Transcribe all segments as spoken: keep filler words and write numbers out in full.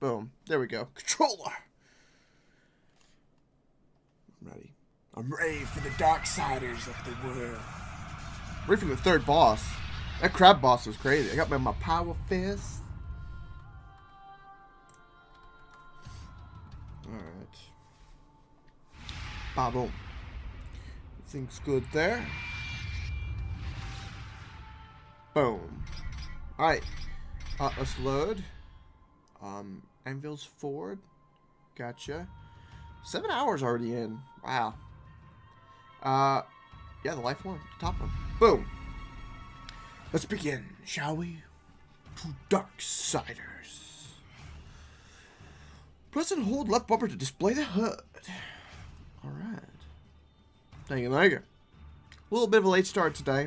Boom. There we go. Controller! I'm ready. I'm ready for the Darksiders of the world. Ready for the third boss. That crab boss was crazy. I got my, my power fist. Alright. Ba-boom. Thing's good there. Boom. Alright. Uh, let's load. Um, Anvil's forward. Gotcha. Seven hours already in. Wow. Uh, yeah, the life one. The top one. Boom. Let's begin, shall we? To Darksiders. Press and hold left bumper to display the H U D. Alright. Thank you, thank you. A little bit of a late start today.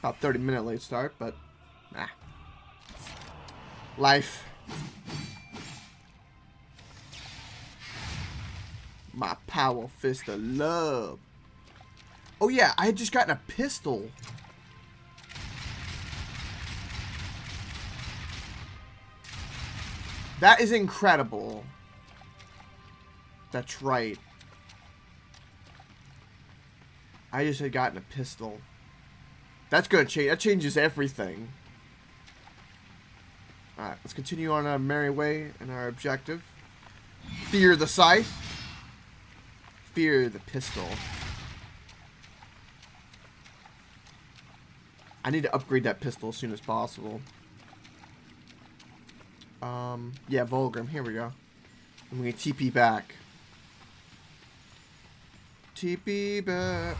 About thirty minute late start, but nah. Life. My power fist of love. Oh yeah, I had just gotten a pistol. That is incredible. That's right. I just had gotten a pistol. That's gonna change. That changes everything. Alright, let's continue on our merry way and our objective. Fear the scythe. Fear the pistol. I need to upgrade that pistol as soon as possible. Um, yeah, Vulgrim. Here we go. I'm gonna T P back. T P back.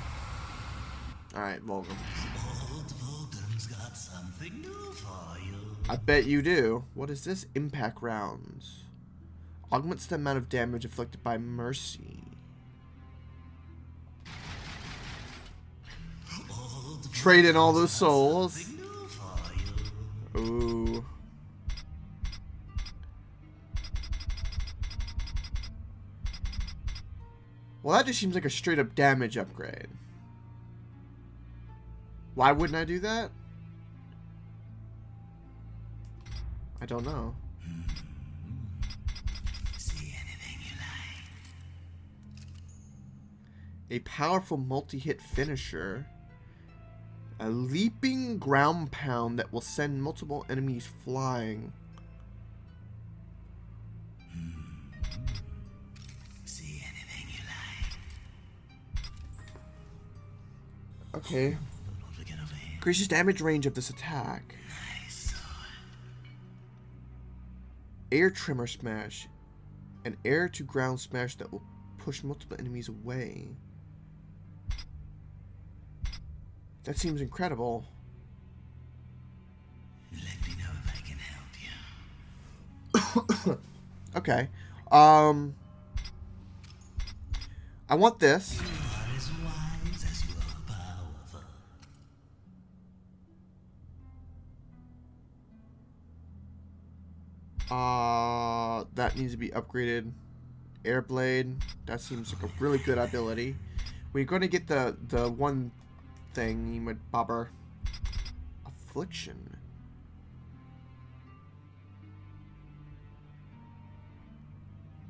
Alright, Vulgrim. I bet you do. What is this? Impact rounds. Augments the amount of damage inflicted by mercy. Trade in all those souls. Ooh. Well, that just seems like a straight up damage upgrade. Why wouldn't I do that? I don't know. See anything you like. A powerful multi-hit finisher. A leaping ground pound that will send multiple enemies flying. See anything you like. Okay. Increases damage range of this attack. Air trimmer smash, an air to ground smash that will push multiple enemies away. That seems incredible. Let me know if I can help you. Okay. Um I want this. You are as wise as you are powerful. Uh, that needs to be upgraded. Airblade. That seems like a really good ability. We're going to get the the one thing with bobber. Affliction.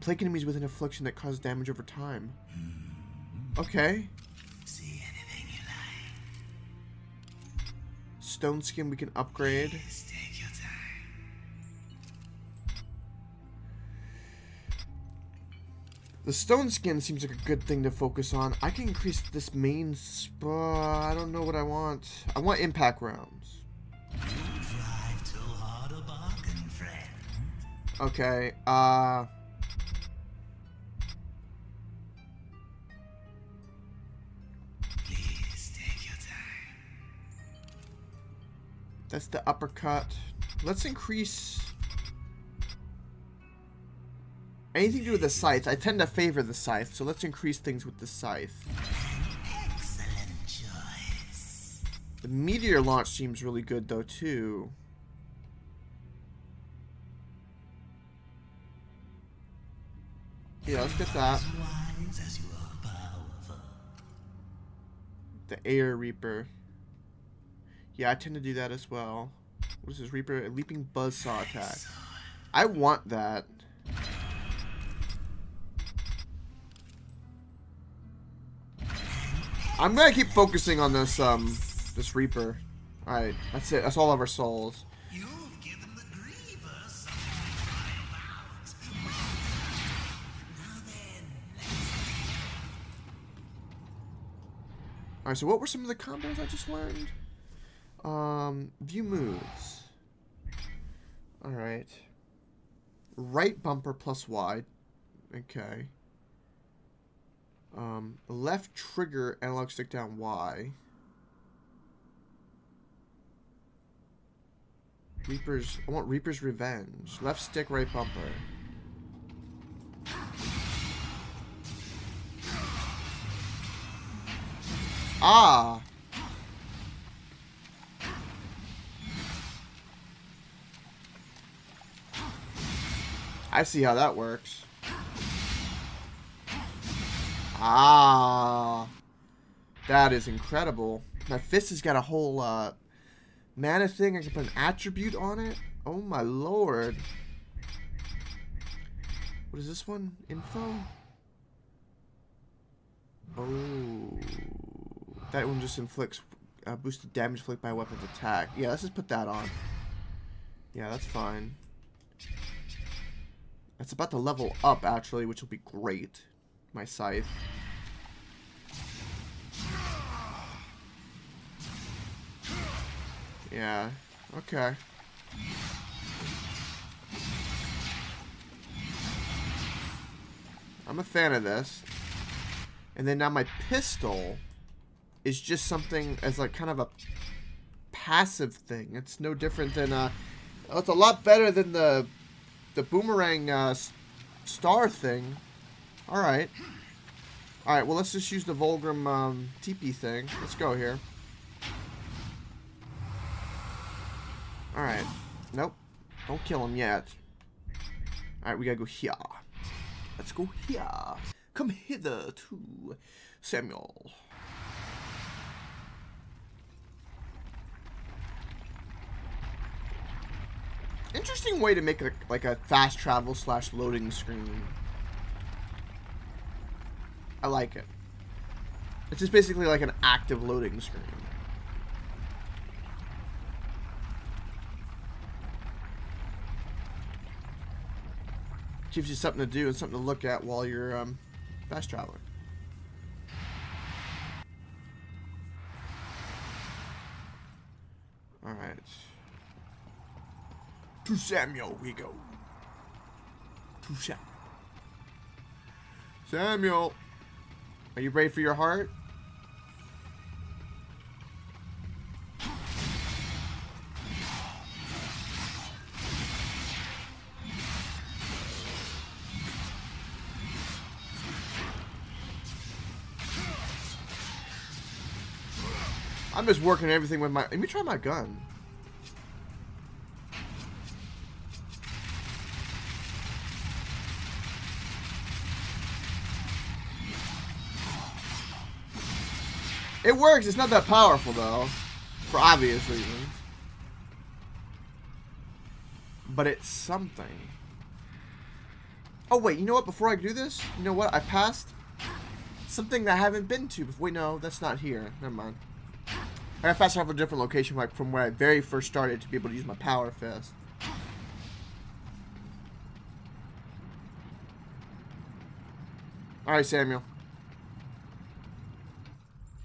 Plague enemies with an affliction that causes damage over time. Okay. See anything you like. Stone skin we can upgrade. Please take your time. The stone skin seems like a good thing to focus on. I can increase this main spot. I don't know what I want. I want impact rounds. Don't drive too hard a bargain, friend. Okay, uh... Please take your time. That's the uppercut. Let's increase... Anything to do with the scythe, I tend to favor the scythe, so let's increase things with the scythe. Excellent choice. The meteor launch seems really good though too. Yeah, let's get that. The air reaper. Yeah, I tend to do that as well. What is this? Reaper? A leaping buzzsaw attack. I want that. I'm gonna keep focusing on this um this Reaper. Alright, that's it. That's all of our souls. You've given the griever something to cry about. Now then. Alright, so what were some of the combos I just learned? Um view moves. Alright. Right bumper plus Y. Okay. Um, left trigger analog stick down Y. Reaper's, I want Reaper's Revenge. Left stick, right bumper. Ah! I see how that works. Ah, that is incredible. My fist has got a whole uh, mana thing. I can put an attribute on it. Oh my lord. What is this one? Info? Oh. That one just inflicts uh, boosted damage inflicted by a weapon's attack. Yeah, let's just put that on. Yeah, that's fine. It's about to level up, actually, which will be great. My scythe. Yeah. Okay. I'm a fan of this. And then now my pistol is just something as like kind of a passive thing. It's no different than uh it's a lot better than the the boomerang uh, star thing. Alright. Alright, well, let's just use the Vulgrim um, T P thing. Let's go here. Alright. Nope. Don't kill him yet. Alright, we gotta go here. Let's go here. Come hither to Samuel. Interesting way to make it like a fast travel slash loading screen. I like it. It's just basically like an active loading screen. Gives you something to do and something to look at while you're um, fast traveling. All right. To Samuel we go. To Samuel. Samuel. Are you brave for your heart? I'm just working everything with my... Let me try my gun. It works, it's not that powerful though, for obvious reasons. But it's something. Oh wait, you know what, before I do this, you know what, I passed something that I haven't been to before. Wait, no, that's not here, never mind. I gotta fast travel to a different location like from where I very first started to be able to use my power fist. Alright, Samuel.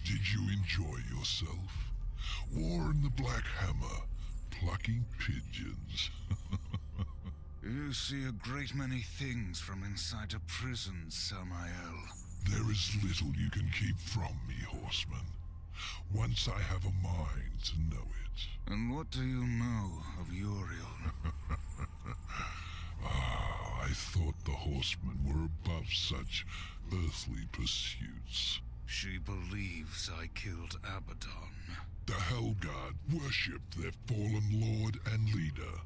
Did you enjoy yourself? Warn the Black Hammer, plucking pigeons. You see a great many things from inside a prison, Samael. There is little you can keep from me, horseman. Once I have a mind to know it. And what do you know of Uriel? Ah, I thought the horsemen were above such earthly pursuits. She believes I killed Abaddon. The Hellguard worship their fallen lord and leader.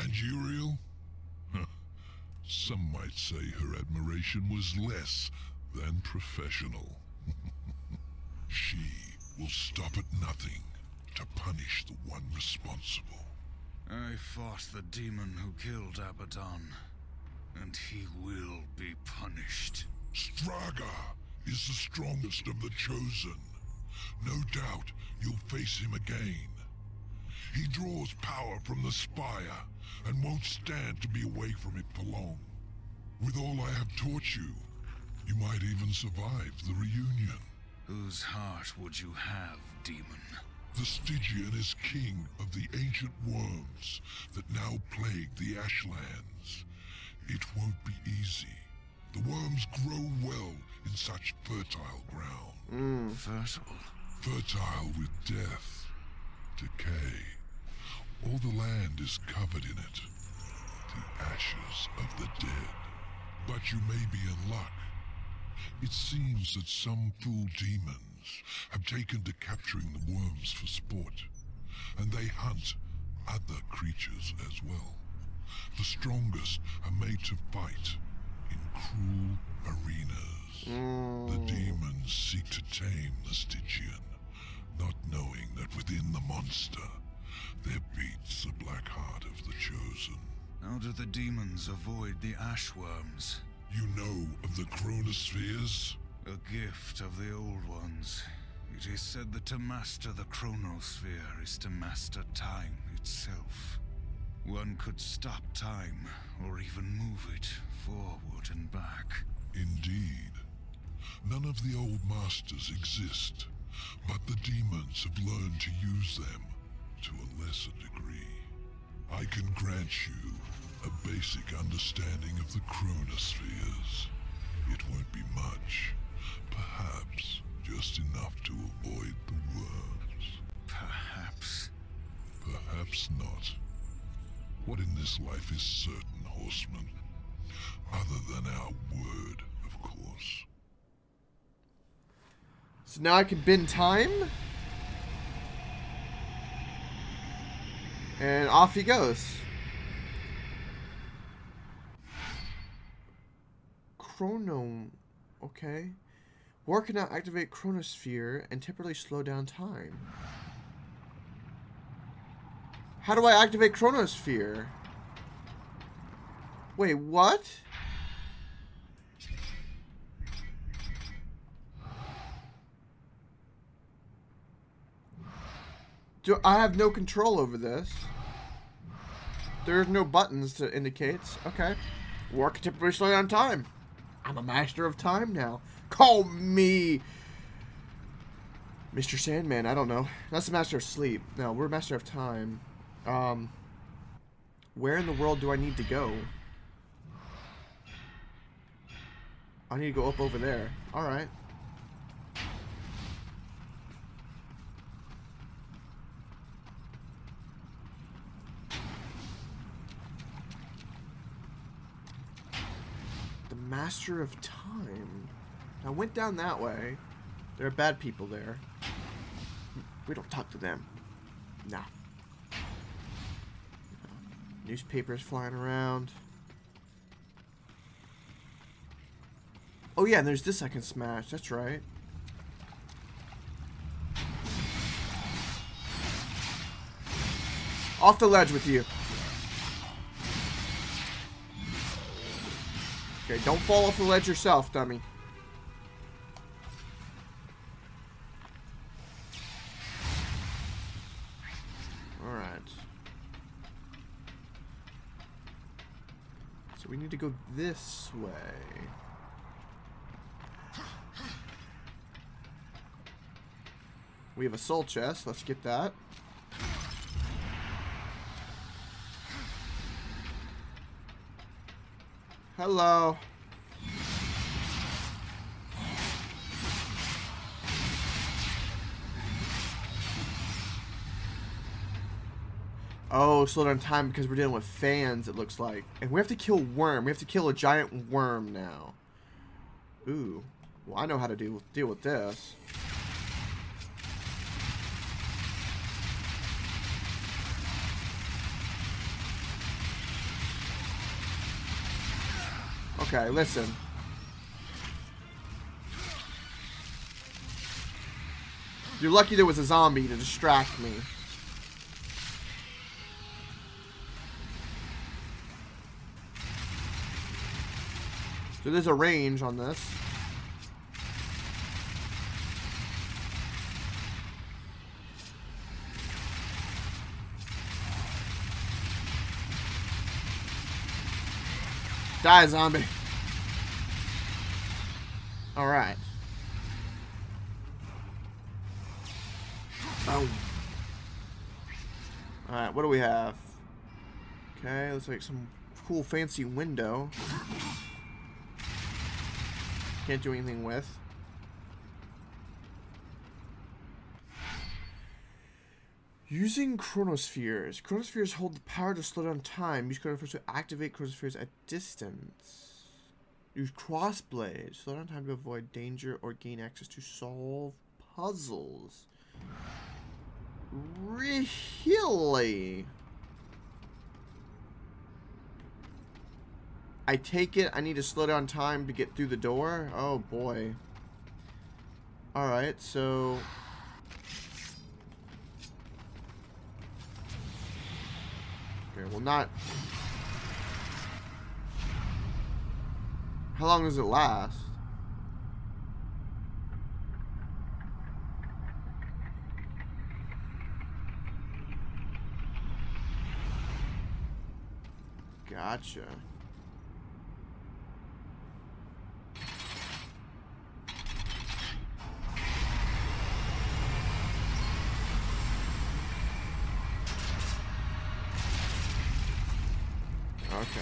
And Uriel? Some might say her admiration was less than professional. She will stop at nothing to punish the one responsible. I fought the demon who killed Abaddon, and he will be punished. Straga is the strongest of the Chosen. No doubt you'll face him again. He draws power from the Spire, and won't stand to be away from it for long. With all I have taught you, you might even survive the reunion. Whose heart would you have, demon? The Stygian is king of the ancient worms that now plague the Ashlands. It won't be easy. The worms grow well in such fertile ground. Mm. Fertile? Fertile with death, decay. All the land is covered in it. The ashes of the dead. But you may be in luck. It seems that some fool demons have taken to capturing the worms for sport, and they hunt other creatures as well. The strongest are made to fight in cruel arenas. Mm. The demons seek to tame the Stygian, not knowing that within the monster there beats the black heart of the Chosen. How do the demons avoid the Ashworms? You know of the Chronospheres? A gift of the Old Ones. It is said that to master the Chronosphere is to master time itself. One could stop time, or even move it forward and back. Indeed. None of the old masters exist, but the demons have learned to use them to a lesser degree. I can grant you a basic understanding of the Chronospheres. It won't be much. Perhaps just enough to avoid the worms. Perhaps? Perhaps not. What in this life is certain, horseman? Other than our word, of course. So now I can bend time? And off he goes. Chrono... Okay. War cannot activate Chronosphere and temporarily slow down time. How do I activate Chronosphere? Wait, what? Do I have no control over this? There's no buttons to indicate. Okay. War can temporarily slow down time. I'm a master of time now. Call me Mister Sandman. I don't know. That's the master of sleep. No, we're master of time. Um, where in the world do I need to go? I need to go up over there. All right. The Master of Time. I went down that way. There are bad people there. We don't talk to them. Nah. Newspapers flying around. Oh yeah, and there's this I can smash. That's right. Off the ledge with you. Okay, don't fall off the ledge yourself, dummy. We need to go this way. We have a soul chest. Let's get that. Hello. Oh, slow down time because we're dealing with fans, it looks like. And we have to kill worm. We have to kill a giant worm now. Ooh. Well, I know how to deal with, deal with this. Okay, listen. You're lucky there was a zombie to distract me. So there's a range on this. Die, zombie. All right. Oh. All right, what do we have? Okay, looks like some cool fancy window. Can't do anything with. Using Chronospheres. Chronospheres hold the power to slow down time. Use Chronospheres to activate Chronospheres at distance. Use Crossblade. Slow down time to avoid danger or gain access to solve puzzles. Really? I take it I need to slow down time to get through the door? Oh boy. Alright, so... Okay, well not... How long does it last? Gotcha. Okay.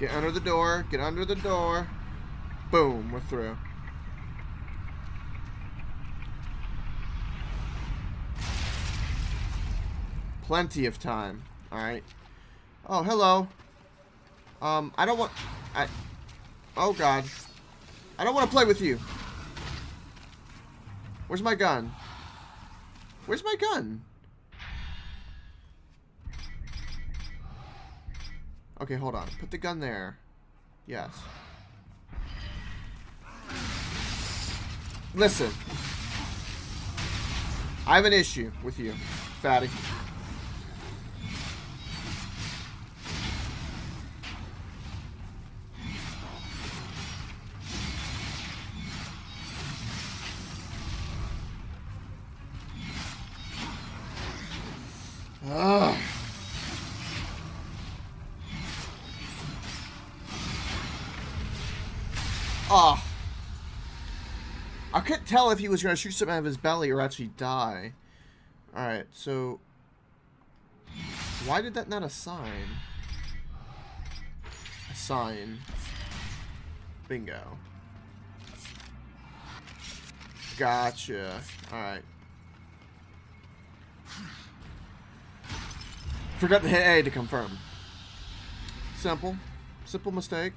Get under the door, get under the door. Boom, we're through. Plenty of time. All right. Oh, hello. Um, I don't want... I... Oh, God. I don't want to play with you. Where's my gun? Where's my gun? Okay, hold on. Put the gun there. Yes. Listen. I have an issue with you, fatty. Ugh. Oh. I couldn't tell if he was going to shoot something out of his belly or actually die. Alright, so... Why did that not assign? Assign. Bingo. Gotcha. Alright. Forgot to hit A to confirm. Simple. Simple mistake.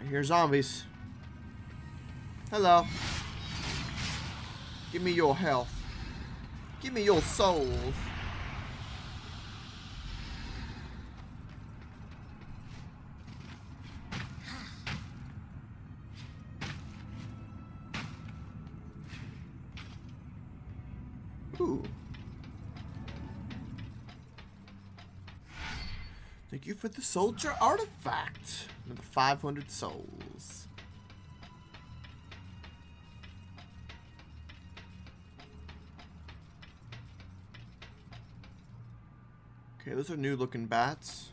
I hear zombies. Hello. Give me your health. Give me your soul. Ooh. Thank you for the soldier artifact. Another five hundred souls. Okay, those are new looking bats.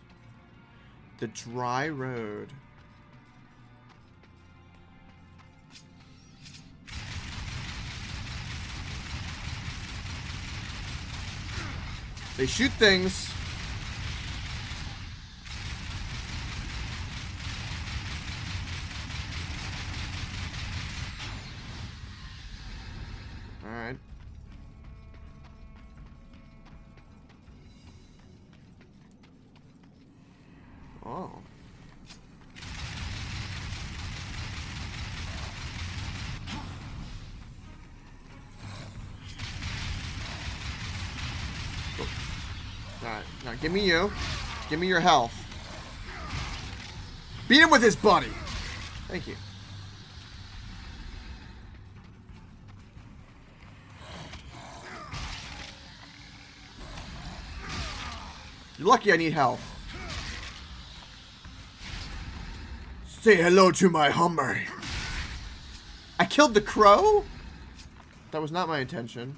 The dry road. They shoot things. All right. Alright, now give me you. Give me your health. Beat him with his buddy! Thank you. You're lucky I need health. Say hello to my Hummer. I killed the crow? That was not my intention.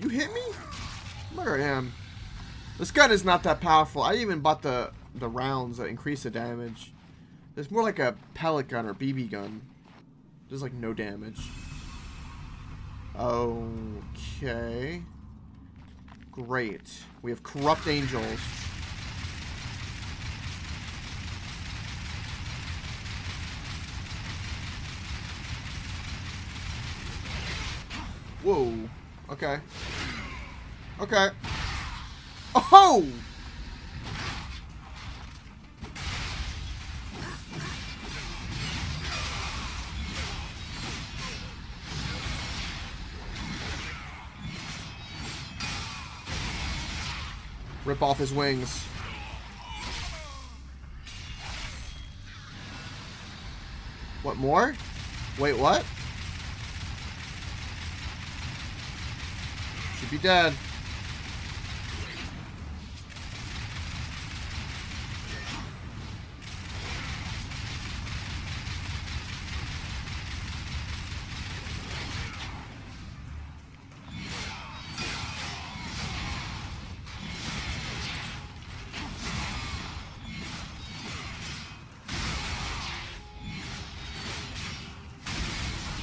You hit me? Look at him. This gun is not that powerful. I even bought the, the rounds that increase the damage. It's more like a pellet gun or B B gun. There's like no damage. Okay. Great. We have corrupt angels. Whoa. Okay. Okay. Oh! Rip off his wings. What more? Wait, what? Should be dead.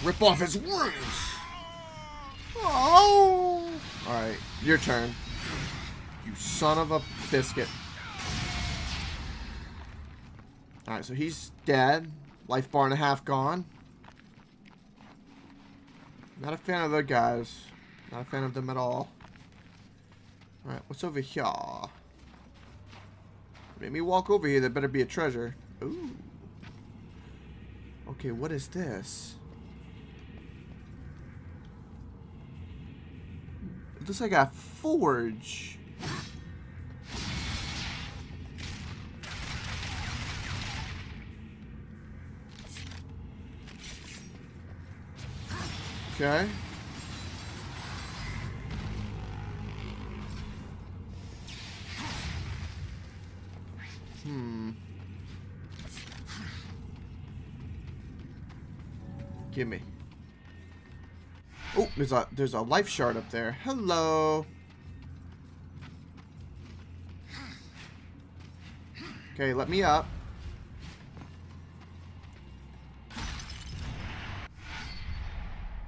Rip off his wings! Oh! Alright, your turn. You son of a biscuit. Alright, so he's dead. Life bar and a half gone. Not a fan of the guys. Not a fan of them at all. Alright, what's over here? Make me walk over here. There better be a treasure. Ooh. Okay, what is this? Looks like a forge. Okay. Hmm. Gimme. Oh, there's a there's a life shard up there. Hello. Okay, let me up.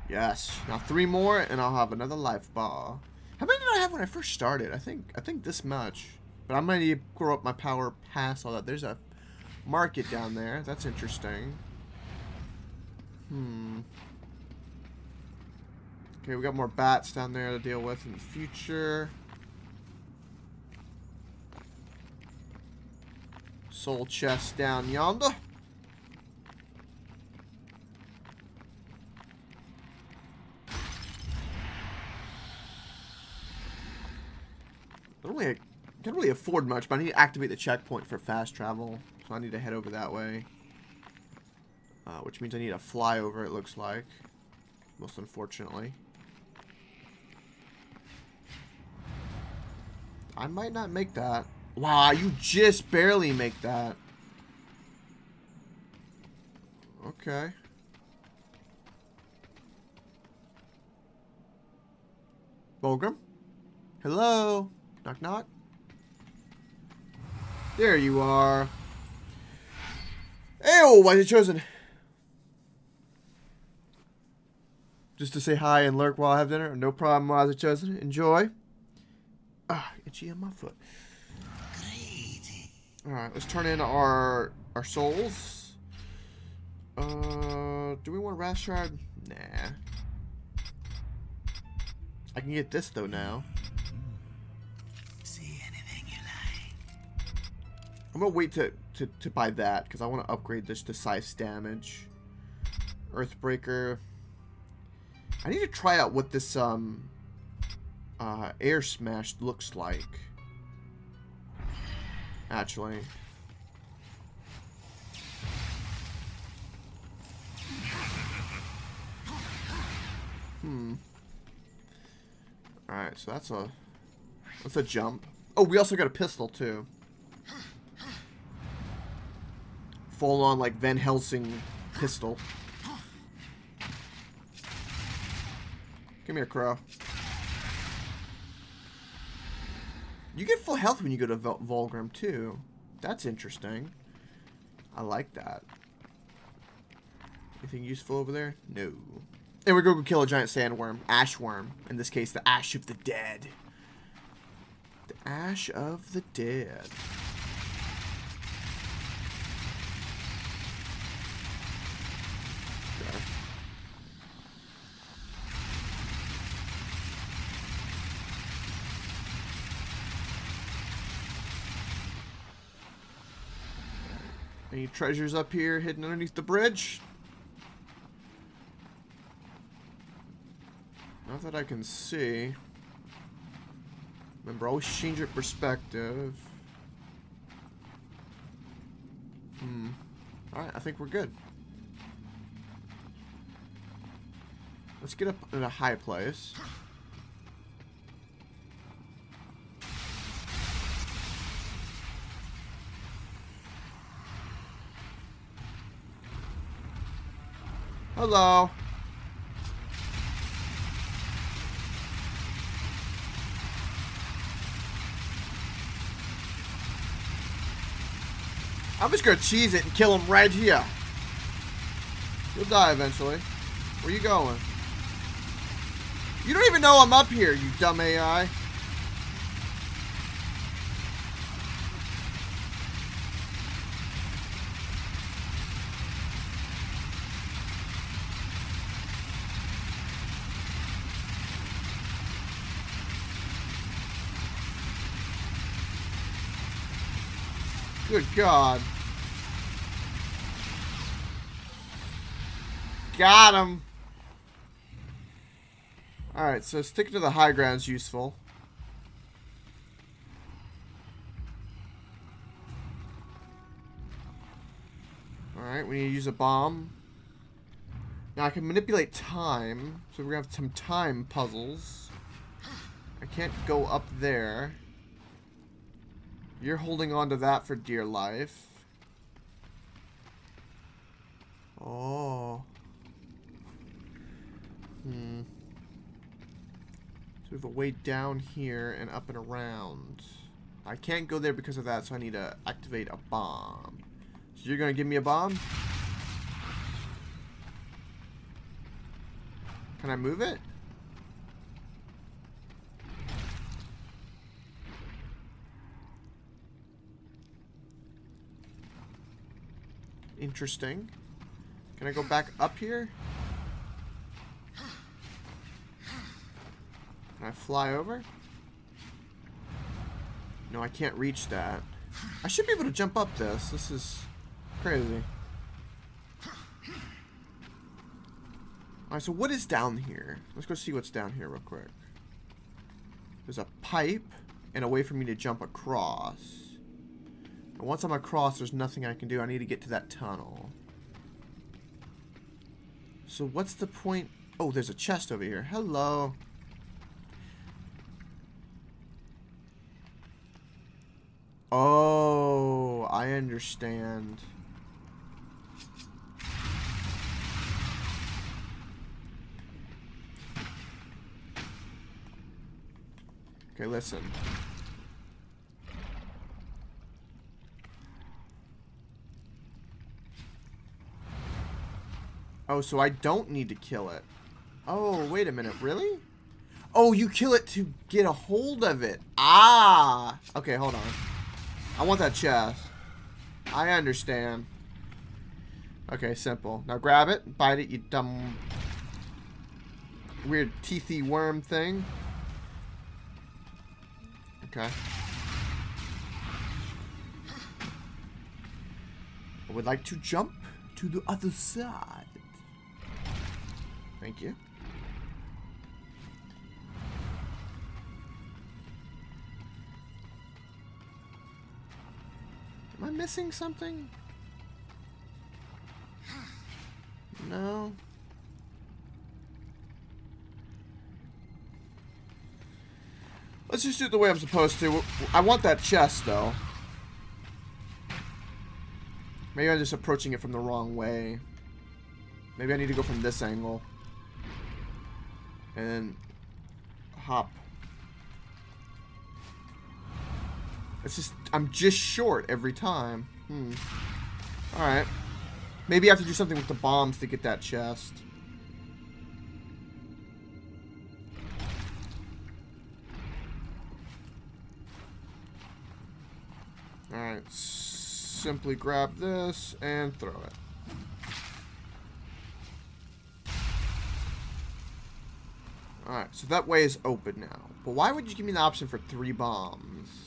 Yes. Now three more, and I'll have another life bar. How many did I have when I first started? I think I think this much. But I'm gonna need to grow up my power past all that. There's a market down there. That's interesting. Hmm. Okay, we got more bats down there to deal with in the future. Soul chest down yonder. I don't really, I can't really afford much, but I need to activate the checkpoint for fast travel. So I need to head over that way. Uh, which means I need a flyover, it looks like. Most unfortunately. I might not make that. Wow, you just barely make that. Okay. Vulgrim? Hello? Knock, knock. There you are. Ew, why is it chosen? Just to say hi and lurk while I have dinner? No problem, why is it chosen? Enjoy. Ah, itchy on my foot. Alright, let's turn in our our souls. Uh, do we want a wrath shard? Nah. I can get this though now. See anything you like. I'm gonna wait to, to, to buy that because I want to upgrade this to size damage. Earthbreaker. I need to try out what this um uh, air smash looks like. Actually. Hmm. Alright, so that's a that's a jump. Oh, we also got a pistol too. Full on like Van Helsing pistol. Come here, Crow. You get full health when you go to Vulgrim too. That's interesting. I like that. Anything useful over there? No. And we're going to kill a giant sandworm. Ashworm. In this case, the ash of the dead. The ash of the dead. Okay. Any treasures up here hidden underneath the bridge? Not that I can see. Remember, always change your perspective. Hmm. Alright, I think we're good. Let's get up in a high place. Hello. I'm just gonna cheese it and kill him right here. You'll die eventually. Where you going? You don't even know I'm up here, you dumb A I. Good God. Got him. Alright, so sticking to the high ground's useful. Alright, we need to use a bomb. Now I can manipulate time, so we're gonna have some time puzzles. I can't go up there. You're holding on to that for dear life. Oh. Hmm. So we have a way down here and up and around. I can't go there because of that, so I need to activate a bomb. So you're gonna give me a bomb? Can I move it? Interesting. Can I go back up here? Can I fly over? No, I can't reach that. I should be able to jump up this. This is crazy. Alright, so what is down here? Let's go see what's down here real quick. There's a pipe and a way for me to jump across. And once I'm across, there's nothing I can do. I need to get to that tunnel. So what's the point? Oh, there's a chest over here. Hello. Oh, I understand. Okay, listen. Oh, so I don't need to kill it. Oh, wait a minute, really? Oh, you kill it to get a hold of it. Ah! Okay, hold on. I want that chest. I understand. Okay, simple. Now grab it, bite it, you dumb weird teethy worm thing. Okay. I would like to jump to the other side. Thank you. Am I missing something? No. Let's just do it the way I'm supposed to. I want that chest, though. Maybe I'm just approaching it from the wrong way. Maybe I need to go from this angle. And then hop. It's just, I'm just short every time. Hmm. Alright. Maybe I have to do something with the bombs to get that chest. Alright. Simply grab this and throw it. Alright, so that way is open now. But why would you give me the option for three bombs?